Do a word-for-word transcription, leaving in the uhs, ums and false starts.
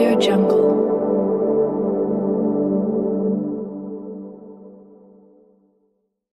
Audio Jungle.